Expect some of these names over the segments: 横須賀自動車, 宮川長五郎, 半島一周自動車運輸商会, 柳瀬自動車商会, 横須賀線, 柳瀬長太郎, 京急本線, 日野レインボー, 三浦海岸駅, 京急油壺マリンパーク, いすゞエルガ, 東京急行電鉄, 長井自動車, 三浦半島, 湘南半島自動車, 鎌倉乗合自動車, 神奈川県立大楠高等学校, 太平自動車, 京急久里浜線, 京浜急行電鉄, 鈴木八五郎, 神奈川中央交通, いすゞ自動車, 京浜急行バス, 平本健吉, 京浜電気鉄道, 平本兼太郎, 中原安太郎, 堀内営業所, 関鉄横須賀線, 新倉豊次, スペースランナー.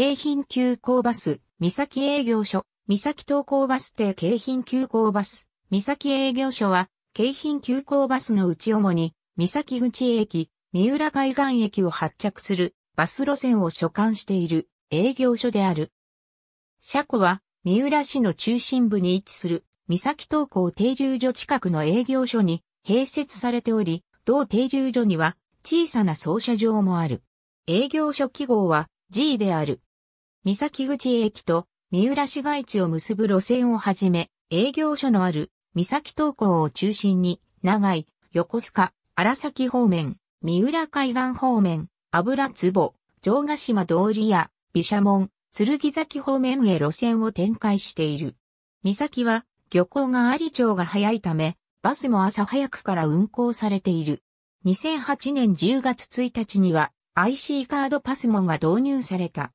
京浜急行バス、三崎営業所、三崎東高バス停京浜急行バス、三崎営業所は、京浜急行バスのうち主に、三崎口駅、三浦海岸駅を発着するバス路線を所管している営業所である。車庫は、三浦市の中心部に位置する、三崎東高停留所近くの営業所に併設されており、同停留所には小さな操車場もある。営業所記号は G である。三崎口駅と三浦市街地を結ぶ路線をはじめ、営業所のある三崎東高を中心に、長井、横須賀、荒崎方面、三浦海岸方面、油壺、城ヶ島通りや毘沙門、剣崎方面へ路線を展開している。三崎は漁港があり潮が早いため、バスも朝早くから運行されている。2008年10月1日には IC カードPASMOが導入された。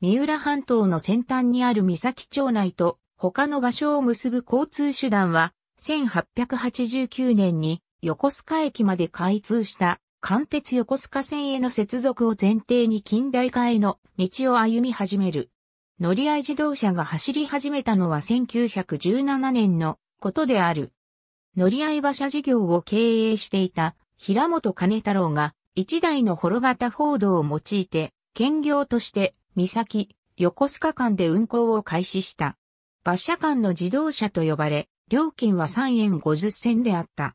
三浦半島の先端にある三崎町内と他の場所を結ぶ交通手段は1889年に横須賀駅まで開通した関鉄横須賀線への接続を前提に近代化への道を歩み始める。乗り合い自動車が走り始めたのは1917年のことである。乗り合い馬車事業を経営していた平本兼太郎が一台の幌型フォードを用いて兼業として三崎、横須賀間で運行を開始した。馬車間の自動車と呼ばれ、料金は3円50銭であった。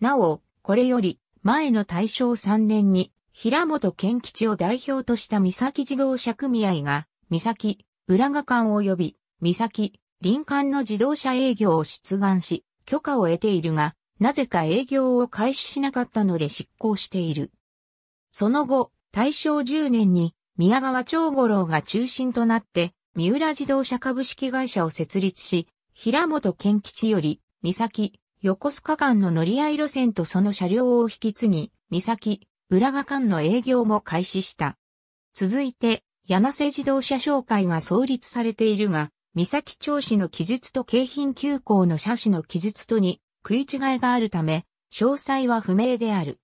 なお、これより前の大正3年に平本健吉を代表とした三崎自動車組合が三崎、浦賀間及び三崎、林間の自動車営業を出願し、許可を得ているが、なぜか営業を開始しなかったので失効している。その後、大正10年に宮川長五郎が中心となって、三浦自動車株式会社を設立し、平本健吉より、三崎、横須賀間の乗り合い路線とその車両を引き継ぎ、三崎、浦賀間の営業も開始した。続いて、柳瀬自動車商会が創立されているが、三崎町史の記述と京浜急行の車史の記述とに食い違いがあるため、詳細は不明である。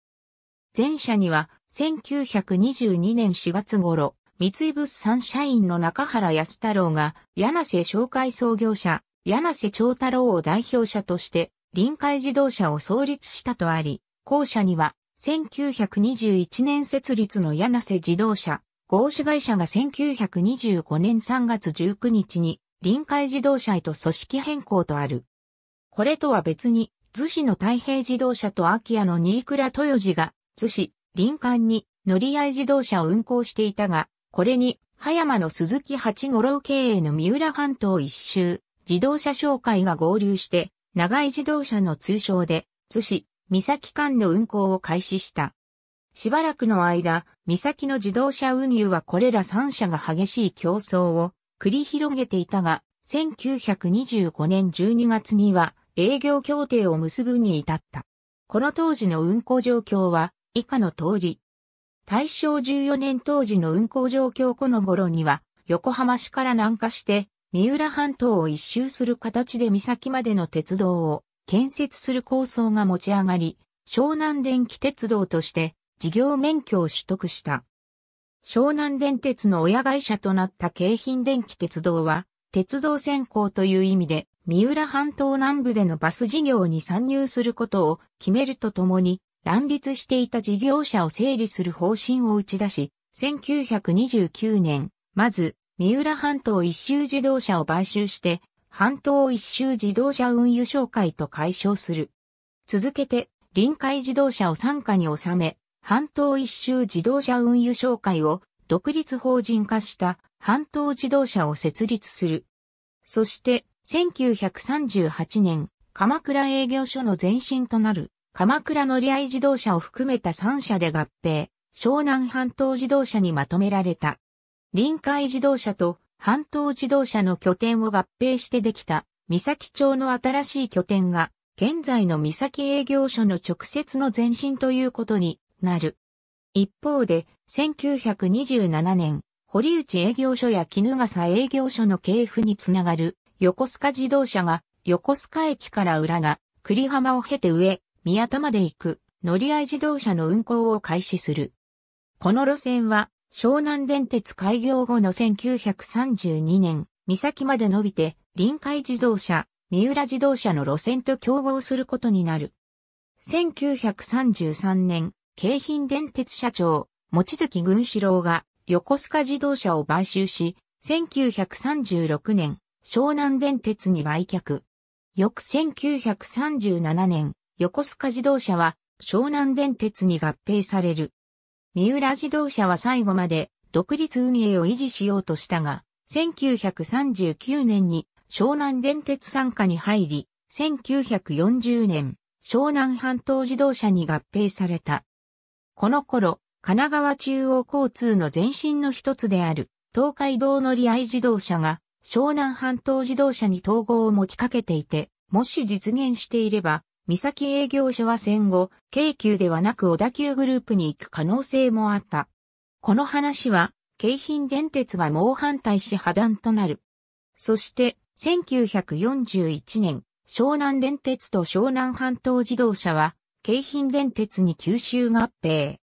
前者には、1922年4月頃、三井物産社員の中原安太郎が、柳瀬商会創業者、柳瀬長太郎を代表者として、臨海自動車を創立したとあり、後者には、1921年設立の柳瀬自動車、合資会社が1925年3月19日に、臨海自動車へと組織変更とある。これとは別に、逗子の太平自動車と空き家の新倉豊次が、逗子、林間に乗り合い自動車を運行していたが、これに、葉山の鈴木八五郎経営の三浦半島一周、自動車商会が合流して、長井自動車の通称で、逗子、三崎間の運行を開始した。しばらくの間、三崎の自動車運輸はこれら3社が激しい競争を、繰り広げていたが、1925年12月には営業協定を結ぶに至った。この当時の運行状況は以下の通り。大正14年当時の運行状況この頃には横浜市から南下して三浦半島を一周する形で三崎までの鉄道を建設する構想が持ち上がり、湘南電気鉄道として事業免許を取得した。湘南電鉄の親会社となった京浜電気鉄道は、鉄道専行という意味で、三浦半島南部でのバス事業に参入することを決めるとともに、乱立していた事業者を整理する方針を打ち出し、1929年、まず、三浦半島一周自動車を買収して、半島一周自動車運輸商会と改称する。続けて、臨海自動車を傘下に収め、半島一周自動車運輸商会を独立法人化した半島自動車を設立する。そして1938年、鎌倉営業所の前身となる鎌倉乗り合い自動車を含めた3社で合併、湘南半島自動車にまとめられた。臨海自動車と半島自動車の拠点を合併してできた三崎町の新しい拠点が現在の三崎営業所の直接の前身ということになる。一方で、1927年、堀内営業所や衣笠営業所の系譜につながる横須賀自動車が、横須賀駅から浦賀、久里浜を経て上、宮田まで行く乗り合い自動車の運行を開始する。この路線は、湘南電鉄開業後の1932年、三崎まで伸びて、臨海自動車、三浦自動車の路線と競合することになる。1933年、京浜電鉄社長、望月軍四郎が横須賀自動車を買収し、1936年、湘南電鉄に売却。翌1937年、横須賀自動車は湘南電鉄に合併される。三浦自動車は最後まで独立運営を維持しようとしたが、1939年に湘南電鉄傘下に入り、1940年、湘南半島自動車に合併された。この頃、神奈川中央交通の前身の一つである東海道乗合自動車が湘南半島自動車に統合を持ちかけていて、もし実現していれば、三崎営業所は戦後、京急ではなく小田急グループに行く可能性もあった。この話は、京浜電鉄が猛反対し破談となる。そして、1941年、湘南電鉄と湘南半島自動車は、京浜電鉄に吸収合併。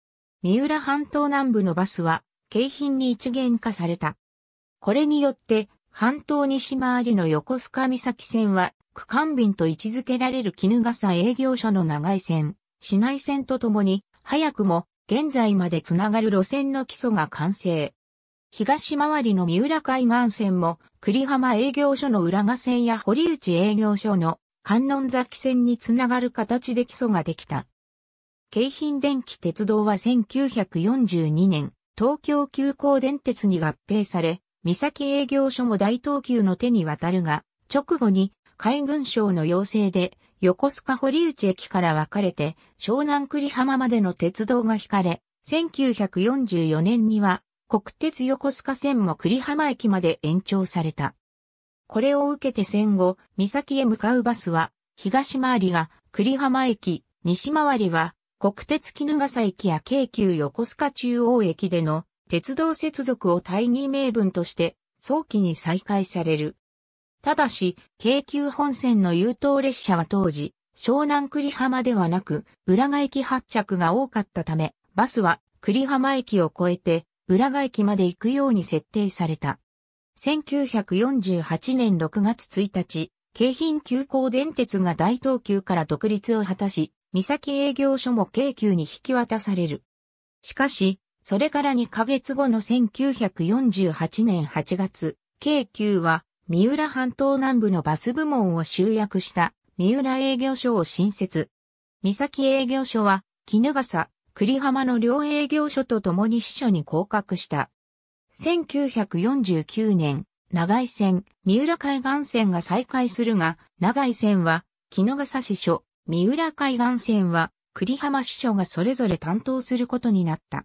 三浦半島南部のバスは、京浜に一元化された。これによって、半島西回りの横須賀三崎線は、区間便と位置づけられる衣笠営業所の長井線、市内線とともに、早くも現在までつながる路線の基礎が完成。東回りの三浦海岸線も、久里浜営業所の浦賀線や堀内営業所の観音崎線につながる形で基礎ができた。京浜電気鉄道は1942年、東京急行電鉄に合併され、三崎営業所も大東急の手に渡るが、直後に、海軍省の要請で横須賀堀内駅から分かれて湘南久里浜までの鉄道が引かれ、1944年には国鉄横須賀線も久里浜駅まで延長された。これを受けて戦後、三崎へ向かうバスは東回りが久里浜駅、西回りは国鉄衣笠駅や京急横須賀中央駅での鉄道接続を大義名分として早期に再開される。ただし、京急本線の優等列車は当時、湘南久里浜ではなく、浦賀駅発着が多かったため、バスは久里浜駅を越えて、浦賀駅まで行くように設定された。1948年6月1日、京浜急行電鉄が大東急から独立を果たし、三崎営業所も京急に引き渡される。しかし、それから2ヶ月後の1948年8月、京急は、三浦半島南部のバス部門を集約した三浦営業所を新設。三崎営業所は衣笠、久里浜の両営業所と共に支所に降格した。1949年、長井線、三浦海岸線が再開するが、長井線は衣笠支所、三浦海岸線は久里浜支所がそれぞれ担当することになった。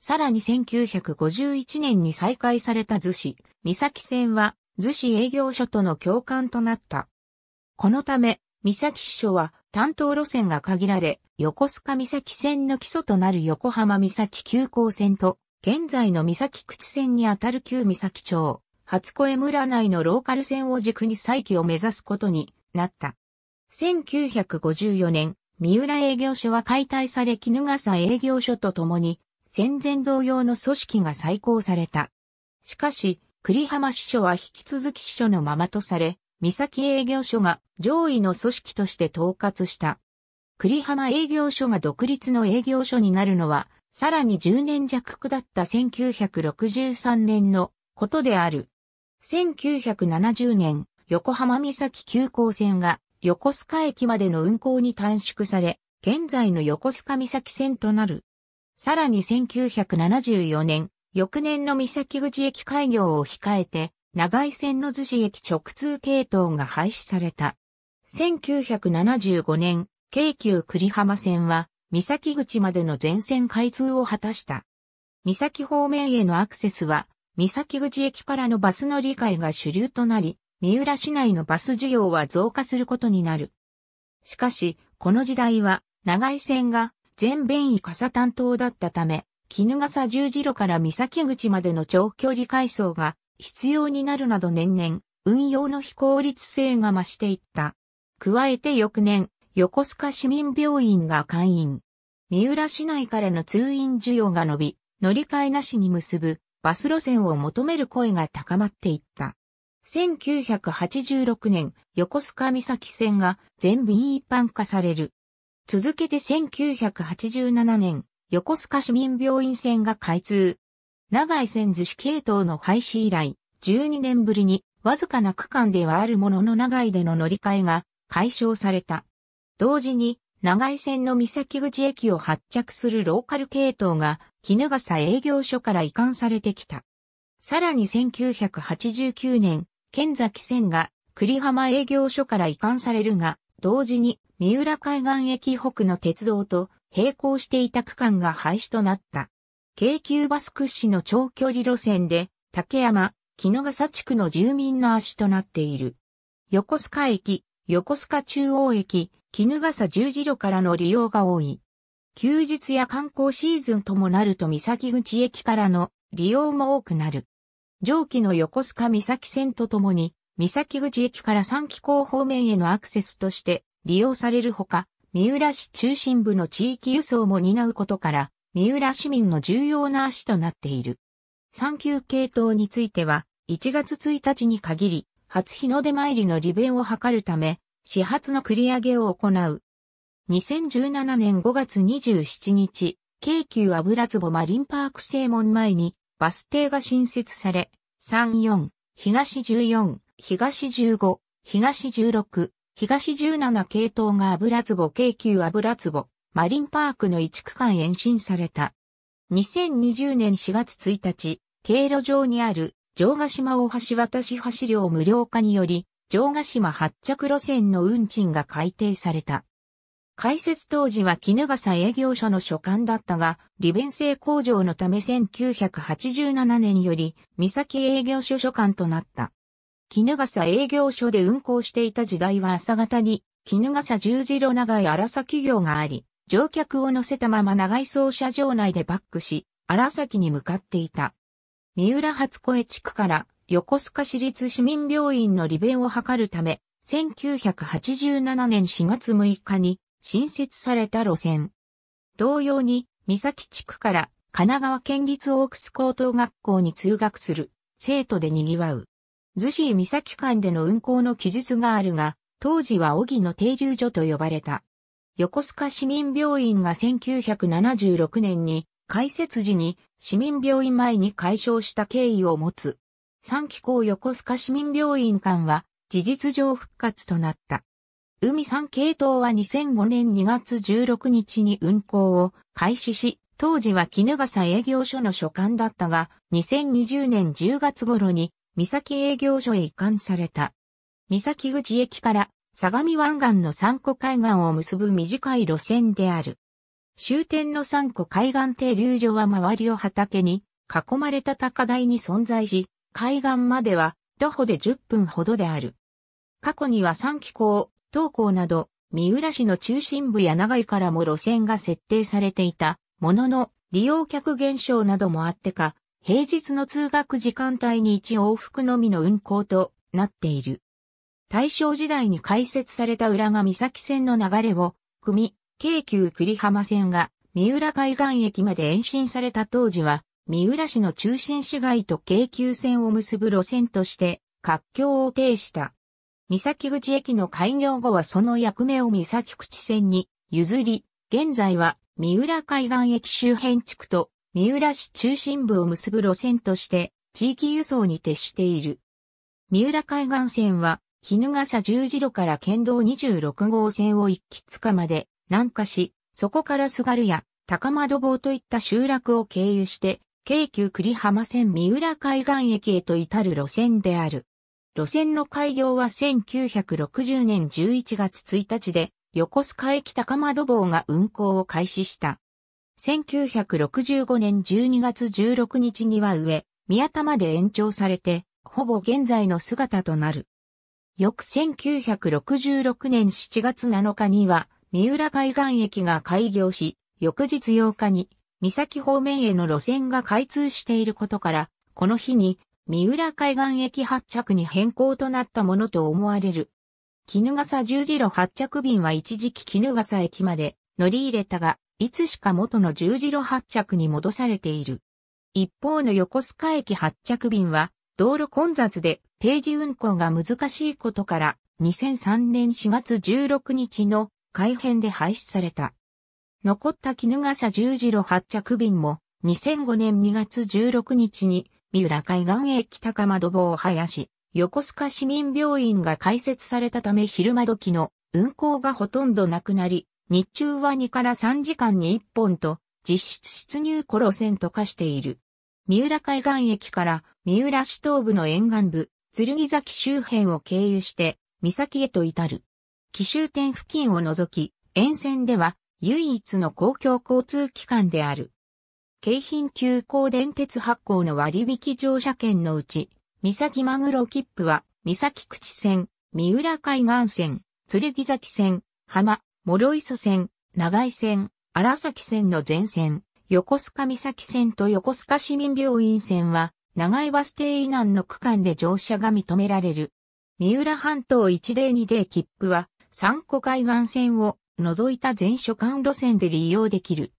さらに1951年に再開された逗子、三崎線は逗子営業所との共管となった。このため、三崎支所は担当路線が限られ、横須賀三崎線の基礎となる横浜三崎急行線と、現在の三崎口線にあたる旧三崎町、初恋村内のローカル線を軸に再起を目指すことになった。1954年、三浦営業所は解体され衣笠営業所と共に、戦前同様の組織が再考された。しかし、久里浜支所は引き続き支所のままとされ、三崎営業所が上位の組織として統括した。久里浜営業所が独立の営業所になるのは、さらに10年弱だった1963年のことである。1970年、横浜三崎急行線が横須賀駅までの運行に短縮され、現在の横須賀三崎線となる。さらに1974年、翌年の三崎口駅開業を控えて、長井線の逗子駅直通系統が廃止された。1975年、京急久里浜線は、三崎口までの全線開通を果たした。三崎方面へのアクセスは、三崎口駅からのバス乗り換えが主流となり、三浦市内のバス需要は増加することになる。しかし、この時代は、長井線が、全便衣笠担当だったため、衣笠十字路から三崎口までの長距離回送が必要になるなど年々、運用の非効率性が増していった。加えて翌年、横須賀市民病院が開院。三浦市内からの通院需要が伸び、乗り換えなしに結ぶバス路線を求める声が高まっていった。1986年、横須賀岬線が全便一般化される。続けて1987年、横須賀市民病院線が開通。長井線逗子系統の廃止以来、12年ぶりにわずかな区間ではあるものの長井での乗り換えが解消された。同時に、長井線の岬口駅を発着するローカル系統が衣笠営業所から移管されてきた。さらに1989年、剣崎線が久里浜営業所から移管されるが、同時に三浦海岸駅北の鉄道と並行していた区間が廃止となった。京急バス屈指の長距離路線で、竹山、衣笠地区の住民の足となっている。横須賀駅、横須賀中央駅、衣笠十字路からの利用が多い。休日や観光シーズンともなると岬口駅からの利用も多くなる。上記の横須賀岬線とともに、岬口駅から三岐港方面へのアクセスとして利用されるほか、三浦市中心部の地域輸送も担うことから、三浦市民の重要な足となっている。三級系統については、1月1日に限り、初日の出参りの利便を図るため、始発の繰り上げを行う。2017年5月27日、京急油壺マリンパーク正門前にバス停が新設され、34、東14、東15、東16、東17系統が油壺京急油壺マリンパークの1区間延伸された。2020年4月1日、経路上にある城ヶ島大橋渡し橋料無料化により、城ヶ島発着路線の運賃が改定された。開設当時は衣笠営業所の所管だったが、利便性向上のため1987年より、岬営業所所管となった。衣笠営業所で運行していた時代は朝方に、衣笠十字路長井荒崎行があり、乗客を乗せたまま長井操車場内でバックし、荒崎に向かっていた。三浦初声地区から、横須賀市立市民病院の利便を図るため、1987年4月6日に新設された路線。同様に、三崎地区から神奈川県立大楠高等学校に通学する生徒で賑わう。逗子三崎間での運行の記述があるが、当時は荻野停留所と呼ばれた。横須賀市民病院が1976年に開設時に市民病院前に改称した経緯を持つ。三岐港横須賀市民病院間は事実上復活となった。海3系統は2005年2月16日に運行を開始し、当時は衣笠営業所の所管だったが、2020年10月頃に岬営業所へ移管された。岬口駅から相模湾岸の三湖海岸を結ぶ短い路線である。終点の三湖海岸停留所は周りを畑に囲まれた高台に存在し、海岸までは徒歩で10分ほどである。過去には三岐港、東港など三浦市の中心部や長井からも路線が設定されていたものの利用客減少などもあってか平日の通学時間帯に1往復のみの運行となっている。大正時代に開設された浦賀岬線の流れを汲み京急久里浜線が三浦海岸駅まで延伸された当時は三浦市の中心市街と京急線を結ぶ路線として活況を呈した。岬口駅の開業後はその役目を岬口線に譲り、現在は三浦海岸駅周辺地区と三浦市中心部を結ぶ路線として地域輸送に徹している。三浦海岸線は衣笠十字路から県道26号線を一木塚まで南下し、そこからすがるや高円坊といった集落を経由して、京急久里浜線三浦海岸駅へと至る路線である。路線の開業は1960年11月1日で、横須賀駅高円坊が運行を開始した。1965年12月16日には上、宮田まで延長されて、ほぼ現在の姿となる。翌1966年7月7日には、三浦海岸駅が開業し、翌日8日に、三崎方面への路線が開通していることから、この日に三浦海岸駅発着に変更となったものと思われる。衣笠十字路発着便は一時期衣笠駅まで乗り入れたが、いつしか元の十字路発着に戻されている。一方の横須賀駅発着便は、道路混雑で定時運行が難しいことから、2003年4月16日の改編で廃止された。残った衣笠十字路発着便も、2005年2月16日に、三浦海岸駅高窓坊林、横須賀市民病院が開設されたため昼間時の運行がほとんどなくなり、日中は2から3時間に1本と、実質出入庫路線と化している。三浦海岸駅から三浦市東部の沿岸部、剣崎周辺を経由して、三崎へと至る。紀州店付近を除き、沿線では唯一の公共交通機関である。京浜急行電鉄発行の割引乗車券のうち、三崎マグロ切符は、三崎口線、三浦海岸線、剣崎線、浜、諸磯線、長井線、荒崎線の全線。横須賀三崎線と横須賀市民病院線は、長井バス停以南の区間で乗車が認められる。三浦半島1デー2デー切符は、三古海岸線を除いた全所間路線で利用できる。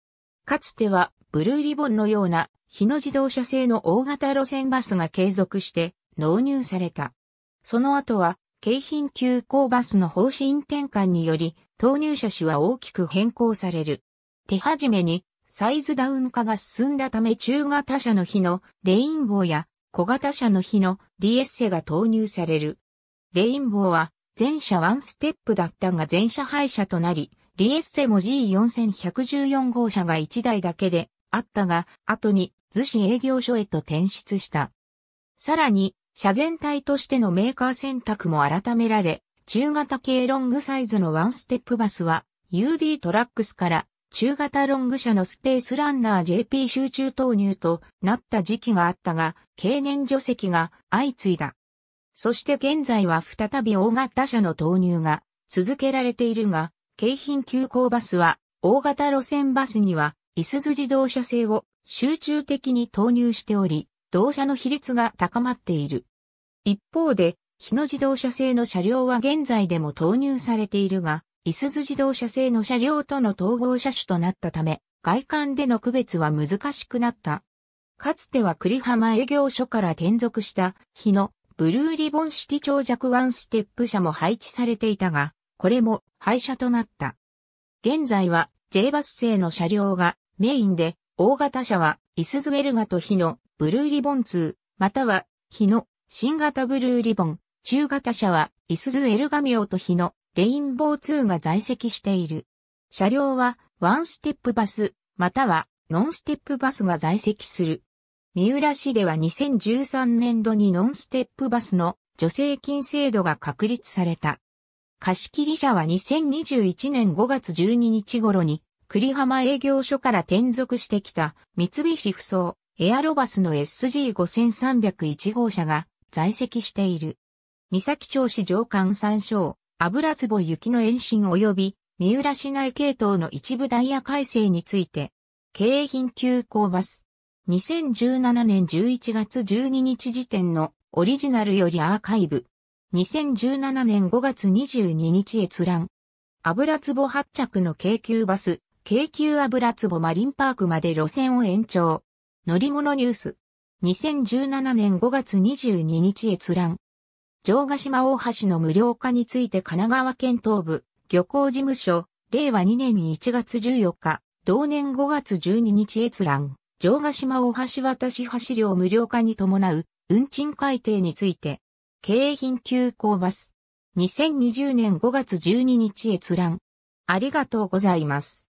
かつては、ブルーリボンのような、日野自動車製の大型路線バスが継続して、納入された。その後は、京浜急行バスの方針転換により、投入車種は大きく変更される。手始めに、サイズダウン化が進んだため中型車の日のレインボーや小型車の日のリエッセが投入される。レインボーは前車ワンステップだったが全車廃車となり、リエッセも G4114 号車が1台だけであったが、後に逗子営業所へと転出した。さらに、車全体としてのメーカー選択も改められ、中型系ロングサイズのワンステップバスは UD トラックスから、中型ロング車のスペースランナー JP 集中投入となった時期があったが、経年除籍が相次いだ。そして現在は再び大型車の投入が続けられているが、京浜急行バスは大型路線バスにはいすゞ自動車製を集中的に投入しており、同社の比率が高まっている。一方で、日野自動車製の車両は現在でも投入されているが、いすゞ自動車製の車両との統合車種となったため、外観での区別は難しくなった。かつては久里浜営業所から転属した日野ブルーリボンシティ長尺ワンステップ車も配置されていたが、これも廃車となった。現在は J バス製の車両がメインで、大型車はいすゞエルガと日野ブルーリボン2、または日野新型ブルーリボン、中型車はいすゞエルガミオと日野レインボー2が在籍している。車両はワンステップバス、またはノンステップバスが在籍する。三浦市では2013年度にノンステップバスの助成金制度が確立された。貸切車は2021年5月12日頃に、久里浜営業所から転属してきた三菱ふそうエアロバスの SG5301 号車が在籍している。三崎町市上間山椒。油壺行きの延伸及び三浦市内系統の一部ダイヤ改正について、京浜急行バス。2017年11月12日時点のオリジナルよりアーカイブ。2017年5月22日閲覧。油壺発着の京急バス、京急油壺マリンパークまで路線を延長。乗り物ニュース。2017年5月22日閲覧。城ヶ島大橋の無料化について神奈川県東部漁港事務所、令和2年1月14日、同年5月12日閲覧、城ヶ島大橋渡し橋料無料化に伴う運賃改定について、京浜急行バス、2020年5月12日閲覧。ありがとうございます。